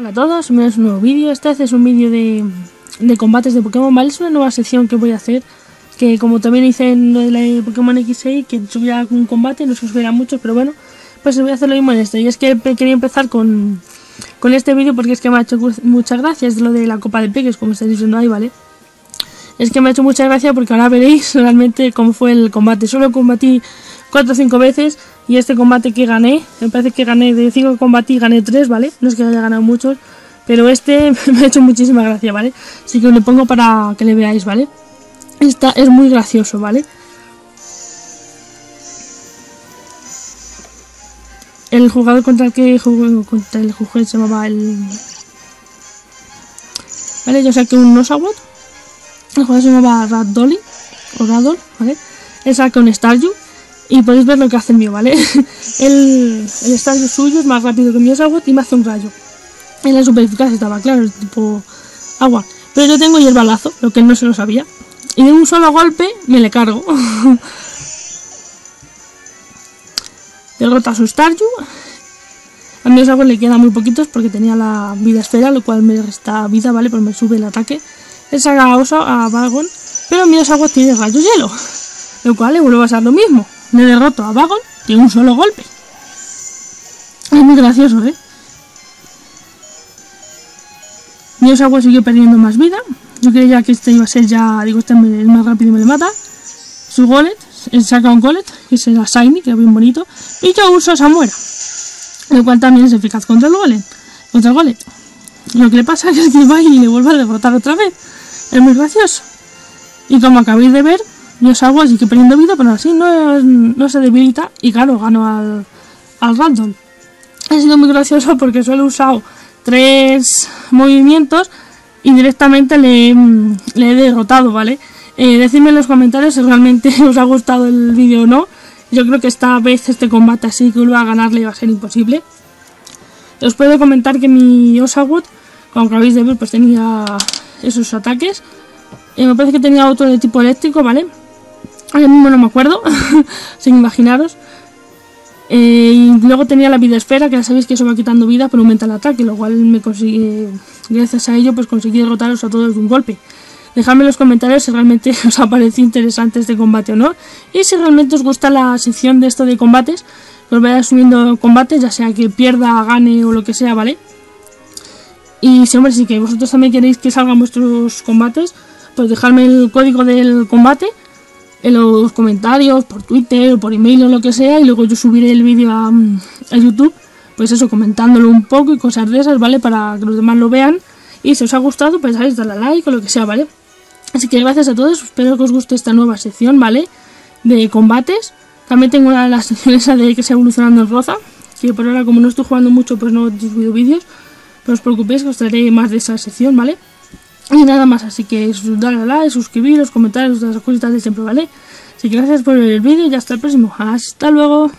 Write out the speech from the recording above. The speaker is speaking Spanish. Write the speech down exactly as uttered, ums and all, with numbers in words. Hola a todos, bienvenidos a un nuevo vídeo. Este es un vídeo de, de combates de Pokémon, ¿vale? Es una nueva sección que voy a hacer, que como también hice en lo de la Pokémon equis seis, que subía un combate, no se subieran muchos, pero bueno, pues voy a hacer lo mismo en esto. Y es que quería empezar con, con este vídeo porque es que me ha hecho muchas gracias lo de la copa de peques, como estáis diciendo ahí, ¿vale? Es que me ha hecho mucha gracia porque ahora veréis realmente cómo fue el combate. Solo combatí cuatro o cinco veces y este combate que gané, me parece que gané de cinco combates y gané tres, ¿vale? No es que haya ganado muchos, pero este me ha hecho muchísima gracia, ¿vale? Así que os lo pongo para que le veáis, ¿vale? Esta es muy gracioso, ¿vale? El jugador contra el que jugué, contra el jugué se llamaba el... Vale, yo saqué un Oshawott. El jugador se llamaba Radoli, o Radol, ¿vale? Él saca un Staryu y podéis ver lo que hace el mío, ¿vale? el, el Staryu suyo es más rápido que mi Oshawott y me hace un rayo. En la superficie estaba, claro, el tipo agua. Pero yo tengo hierbalazo, lo que él no se lo sabía. Y de un solo golpe me le cargo. Derrota a su Staryu. A mi Oshawott le quedan muy poquitos porque tenía la vida esfera, lo cual me resta vida, ¿vale? Pues me sube el ataque. Él saca a, Oso, a Bagon, pero mi Oshawott tiene rayo hielo, lo cual le vuelvo a hacer lo mismo. Le derroto a Bagon de un solo golpe. Es muy gracioso, ¿eh? Mi Oshawott siguió perdiendo más vida. Yo creía que este iba a ser ya, digo, este es más rápido y me le mata. Su Golet, él saca un Golet, que es el Assigny, que es bien bonito. Y yo uso Samuera, lo cual también es eficaz contra el Golet. Contra el Golet. Lo que le pasa es que va y le vuelve a derrotar otra vez. Es muy gracioso. Y como acabéis de ver, yo salgo así que perdiendo vida, pero así no, no se debilita. Y claro, gano al, al Radol. Ha sido muy gracioso porque solo he usado tres movimientos y directamente le, le he derrotado, ¿vale? Eh, decidme en los comentarios si realmente os ha gustado el vídeo o no. Yo creo que esta vez este combate así que vuelva a ganarle va a ser imposible. Os puedo comentar que mi Oshawott, como acabáis de ver, pues tenía esos ataques. Eh, me parece que tenía otro de tipo eléctrico, ¿vale? Ahora mismo no me acuerdo, sin imaginaros. Eh, y luego tenía la vida esfera, que ya sabéis que eso va quitando vida, pero aumenta el ataque, lo cual me consigue, gracias a ello, pues conseguí derrotaros a todos de un golpe. Dejadme en los comentarios si realmente os ha parecido interesante este combate o no. Y si realmente os gusta la sección de esto de combates, os voy a ir subiendo combates, ya sea que pierda, gane o lo que sea, ¿vale? Y si, hombre, si que vosotros también queréis que salgan vuestros combates, pues dejadme el código del combate en los comentarios, por Twitter, por email o lo que sea, y luego yo subiré el vídeo a, a YouTube, pues eso, comentándolo un poco y cosas de esas, ¿vale? Para que los demás lo vean. Y si os ha gustado, pues sabéis, darle a like o lo que sea, ¿vale? Así que gracias a todos, espero que os guste esta nueva sección, ¿vale? De combates. También tengo una de las secciones de que se evolucionando el ROZA, que por ahora como no estoy jugando mucho, pues no subo vídeos. No os preocupéis, que os traeré más de esa sección, ¿vale? Y nada más, así que dadle a like, suscribiros, comentaros, las cositas de siempre, ¿vale? Así que gracias por ver el vídeo y hasta el próximo. ¡Hasta luego!